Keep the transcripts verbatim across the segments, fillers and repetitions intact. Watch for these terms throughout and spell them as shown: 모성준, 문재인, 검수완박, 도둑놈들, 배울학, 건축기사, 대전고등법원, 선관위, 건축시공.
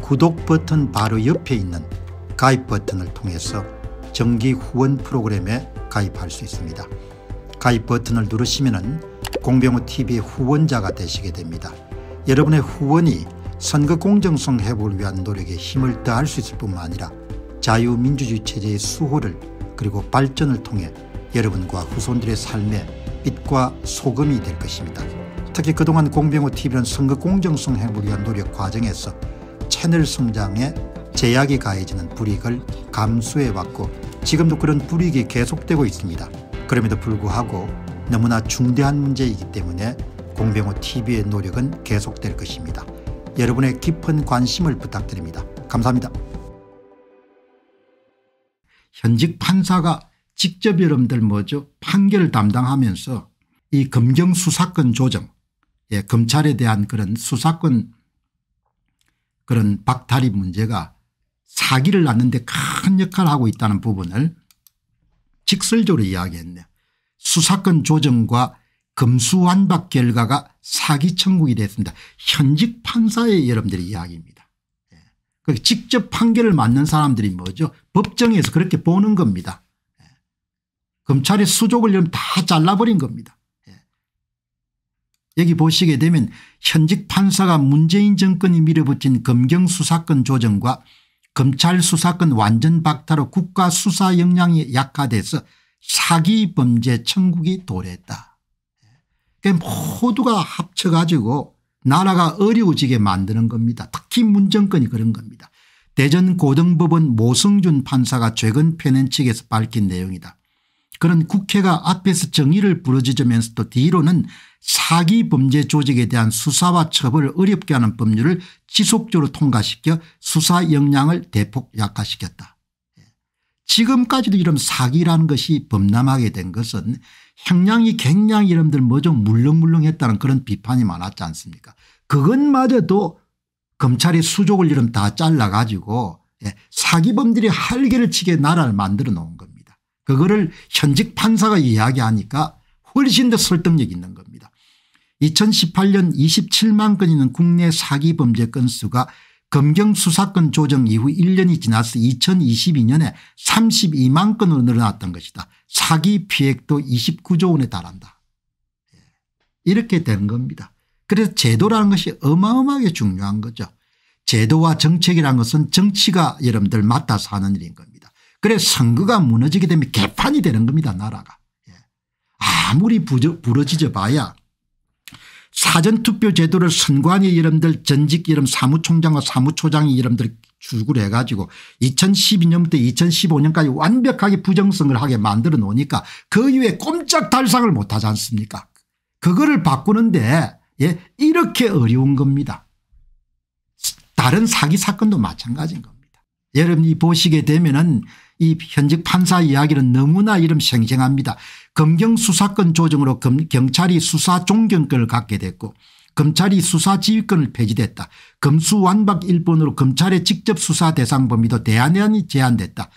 구독 버튼 바로 옆에 있는 가입 버튼을 통해서 정기 후원 프로그램에 가입할 수 있습니다. 가입 버튼을 누르시면 공병호티비의 후원자가 되시게 됩니다. 여러분의 후원이 선거 공정성 회복을 위한 노력에 힘을 더할 수 있을 뿐만 아니라 자유민주주의 체제의 수호를 그리고 발전을 통해 여러분과 후손들의 삶에 빛과 소금이 될 것입니다. 특히 그동안 공병호티비는 선거 공정성 회복을 위한 노력 과정에서 채널 성장에 제약이 가해지는 불이익을 감수해왔고 지금도 그런 불이익이 계속되고 있습니다. 그럼에도 불구하고 너무나 중대한 문제이기 때문에 공병호티비의 노력은 계속될 것입니다. 여러분의 깊은 관심을 부탁드립니다. 감사합니다. 현직 판사가 직접 여러분들 뭐죠? 판결을 담당하면서 이 검경 수사권 조정, 예, 검찰에 대한 그런 수사권 그런 박탈이 문제가 사기를 낳는 데 큰 역할을 하고 있다는 부분을 직설적으로 이야기했네요. 수사권 조정과 검수완박 결과가 사기 천국이 됐습니다. 현직 판사의 여러분들의 이야기입니다. 예. 직접 판결을 맞는 사람들이 뭐죠? 법정에서 그렇게 보는 겁니다. 예. 검찰의 수족을 여러분 다 잘라버린 겁니다. 여기 보시게 되면 현직 판사가 문재인 정권이 밀어붙인 검경 수사권 조정과 검찰 수사권 완전 박탈로 국가 수사 역량이 약화돼서 사기 범죄 천국이 도래했다. 그러니까 모두가 합쳐가지고 나라가 어려워지게 만드는 겁니다. 특히 문정권이 그런 겁니다. 대전고등법원 모성준 판사가 최근 펴낸 측에서 밝힌 내용이다. 그런 국회가 앞에서 정의를 부르짖으면서도 뒤로는 사기 범죄 조직에 대한 수사와 처벌을 어렵게 하는 법률을 지속적으로 통과시켜 수사 역량을 대폭 약화시켰다. 지금까지도 이런 사기라는 것이 범람하게 된 것은 형량이 굉장히 여러분들 뭐죠? 물렁물렁했다는 그런 비판이 많았지 않습니까? 그것마저도 검찰의 수족을 이름 다 잘라가지고 사기범들이 활개를 치게 나라를 만들어 놓은 겁니다. 그거를 현직 판사가 이야기하니까 훨씬 더 설득력이 있는 겁니다. 이천십팔 년 이십칠만 건 있는 국내 사기 범죄 건수가 검경 수사권 조정 이후 일 년이 지나서 이천이십이 년에 삼십이만 건으로 늘어났던 것이다. 사기 피해액도 이십구조 원에 달한다. 이렇게 된 겁니다. 그래서 제도라는 것이 어마어마하게 중요한 거죠. 제도와 정책이라는 것은 정치가 여러분들 맡아서 하는 일인 겁니다. 그래 선거가 무너지게 되면 개판이 되는 겁니다. 나라가. 예. 아무리 부저, 부러지져 봐야 사전투표 제도를 선관위 여러분들 전직 여러분 사무총장과 사무초장이 여러분들 출구를 해가지고 이천십이 년부터 이천십오 년까지 완벽하게 부정선거를 하게 만들어 놓으니까 그 이후에 꼼짝 달싹을 못하지 않습니까? 그거를 바꾸는데 예, 이렇게 어려운 겁니다. 다른 사기 사건도 마찬가지인 겁니다. 여러분이 보시게 되면은 이 현직 판사 이야기는 너무나 이름 생생합니다. 검경 수사권 조정으로 검, 경찰이 수사 종경권을 갖게 됐고 검찰이 수사 지휘권을 폐지됐다. 검수완박 일본으로 검찰의 직접 수사 대상 범위도 대안이 제한됐다.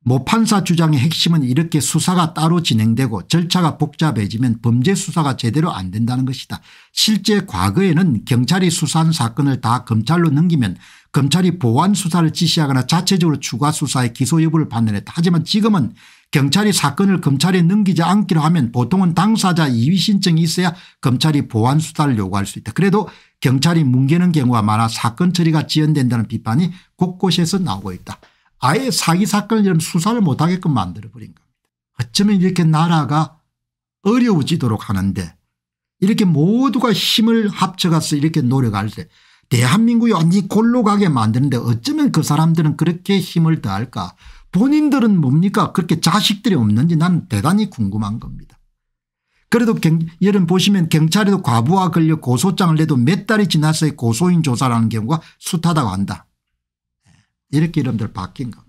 모 판사 주장의 핵심은 이렇게 수사가 따로 진행되고 절차가 복잡해지면 범죄 수사가 제대로 안 된다는 것이다. 실제 과거에는 경찰이 수사한 사건을 다 검찰로 넘기면 검찰이 보완 수사를 지시하거나 자체적으로 추가 수사의 기소 여부를 판단했다. 하지만 지금은 경찰이 사건을 검찰에 넘기지 않기로 하면 보통은 당사자 이의 신청이 있어야 검찰이 보완 수사를 요구할 수 있다. 그래도 경찰이 뭉개는 경우가 많아 사건 처리가 지연된다는 비판이 곳곳에서 나오고 있다. 아예 사기 사건을 수사를 못하게끔 만들어버린 겁니다. 어쩌면 이렇게 나라가 어려워지도록 하는데 이렇게 모두가 힘을 합쳐가서 이렇게 노력할 때 대한민국이 완전히 골로 가게 만드는데 어쩌면 그 사람들은 그렇게 힘을 다할까? 본인들은 뭡니까? 그렇게 자식들이 없는지 나는 대단히 궁금한 겁니다. 그래도 여러분 보시면 경찰에도 과부하 걸려 고소장을 내도 몇 달이 지나서야 고소인 조사라는 경우가 숱하다고 한다. 이렇게 이름들 바뀐 겁니다.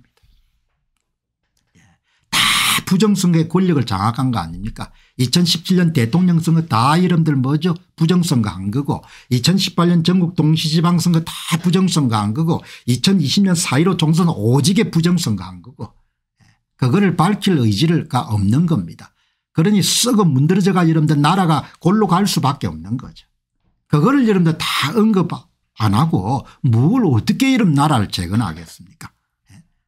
예. 다 부정선거의 권력을 장악한 거 아닙니까? 이천십칠 년 대통령 선거 다 이름들 뭐죠? 부정선거 한 거고, 이천십팔 년 전국 동시지방선거 다 부정선거 한 거고, 이천이십 년 사 일오 총선 오지게 부정선거 한 거고, 예. 그거를 밝힐 의지가 없는 겁니다. 그러니 썩어 문드러져가 여러분들 나라가 골로 갈 수밖에 없는 거죠. 그거를 여러분들 다 언급 안 하고 뭘 어떻게 이런 나라를 재건하겠습니까?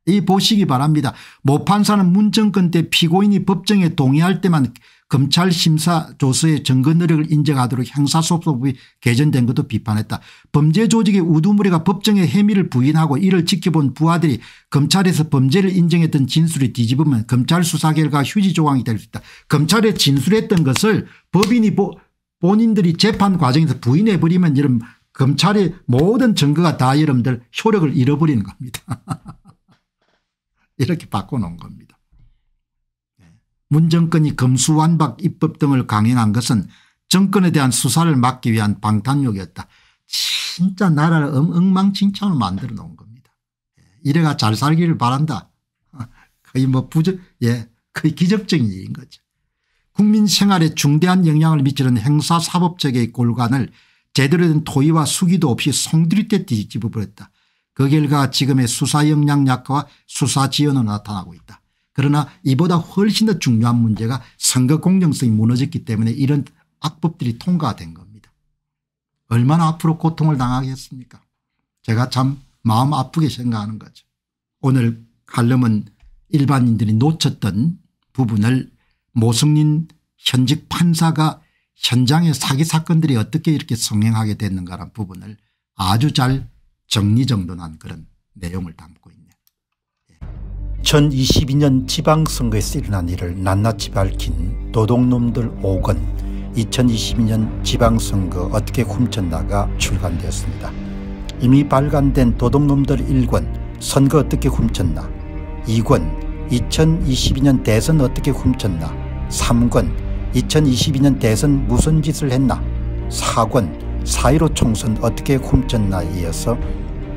이 보시기 바랍니다. 모판사는 문정권 때 피고인이 법정에 동의할 때만 검찰 심사 조서의 증거 노력을 인정하도록 형사소송법이 개정된 것도 비판했다. 범죄 조직의 우두머리가 법정의 혐의를 부인하고 이를 지켜본 부하들이 검찰에서 범죄를 인정했던 진술이 뒤집으면 검찰 수사 결과 휴지 조항이 될 수 있다. 검찰에 진술했던 것을 법인이 보, 본인들이 재판 과정에서 부인해버리면 이런 검찰의 모든 증거가 다 여러분들 효력을 잃어버리는 겁니다. 이렇게 바꿔놓은 겁니다. 문정권이 검수완박 입법 등을 강행한 것은 정권에 대한 수사를 막기 위한 방탄력이었다. 진짜 나라를 엉망진창으로 만들어 놓은 겁니다. 이래가 잘 살기를 바란다. 거의 뭐 부적, 예, 거의 기적적인 일인 거죠. 국민 생활에 중대한 영향을 미치는 형사사법체계의 골간을 제대로 된 토의와 수기도 없이 송두리째 뒤집어 버렸다. 그 결과 지금의 수사 역량 약화와 수사 지연으로 나타나고 있다. 그러나 이보다 훨씬 더 중요한 문제가 선거 공정성이 무너졌기 때문에 이런 악법들이 통과된 겁니다. 얼마나 앞으로 고통을 당하겠습니까? 제가 참 마음 아프게 생각하는 거죠. 오늘 칼럼은 일반인들이 놓쳤던 부분을 모성준 현직 판사가 현장의 사기 사건들이 어떻게 이렇게 성행하게 됐는가라는 부분을 아주 잘 정리정돈한 그런 내용을 담고 있네요. 이천이십이 년 지방선거에서 일어난 일을 낱낱이 밝힌 도둑놈들 오 권, 이천이십이 년 지방선거 어떻게 훔쳤나가 출간되었습니다. 이미 발간된 도둑놈들 일 권, 선거 어떻게 훔쳤나, 이 권, 이천이십이 년 대선 어떻게 훔쳤나, 삼 권, 이천이십이 년 대선 무슨 짓을 했나, 사 권, 사 일오 총선 어떻게 훔쳤나에 이어서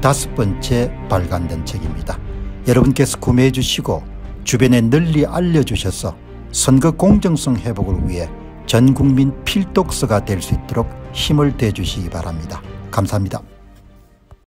다섯 번째 발간된 책입니다. 여러분께서 구매해 주시고 주변에 널리 알려주셔서 선거 공정성 회복을 위해 전국민 필독서가 될 수 있도록 힘을 대 주시기 바랍니다. 감사합니다.